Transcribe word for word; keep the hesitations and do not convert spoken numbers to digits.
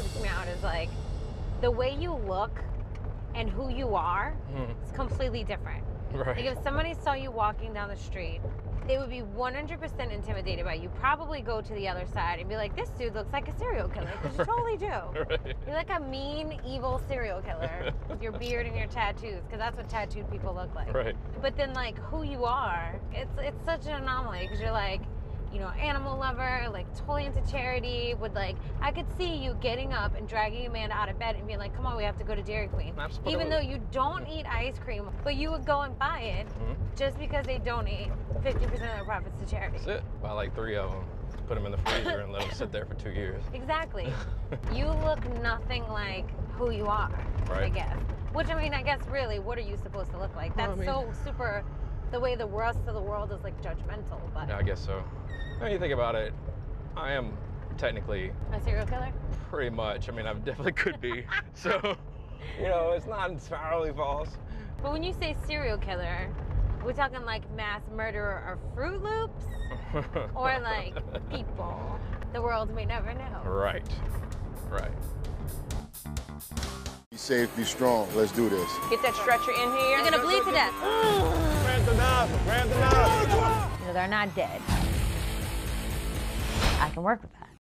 trips me out is like the way you look and who you are mm. is completely different. Right. Like if somebody saw you walking down the street, they would be one hundred percent intimidated by you. Probably go to the other side and be like, this dude looks like a serial killer, because you totally do. Right. You're like a mean, evil serial killer with your beard and your tattoos, because that's what tattooed people look like. Right. But then like who you are, it's, it's such an anomaly, because you're like, you know, animal lover, like totally into charity, would like, I could see you getting up and dragging a man out of bed and being like, come on, we have to go to Dairy Queen. Absolutely. Even though you don't eat ice cream, but you would go and buy it mm-hmm. just because they donate fifty percent of their profits to charity. That's it. Buy like three of them, put them in the freezer and let them sit there for two years. Exactly. You look nothing like who you are, right. I guess. Which, I mean, I guess really, what are you supposed to look like? That's well, I mean, so super, the way the rest of the world is like judgmental, but. Yeah, I guess so. When you think about it, I am technically a serial killer? Pretty much. I mean, I definitely could be. So, you know, it's not entirely false. But when you say serial killer, we're talking like mass murderer or Fruit Loops? Or like people the world may never know? Right. Right. Be safe, be strong. Let's do this. Get that stretcher in here. You're going to bleed to death. Grab the knife. Grab the knife. No, they're not dead. I can work with them.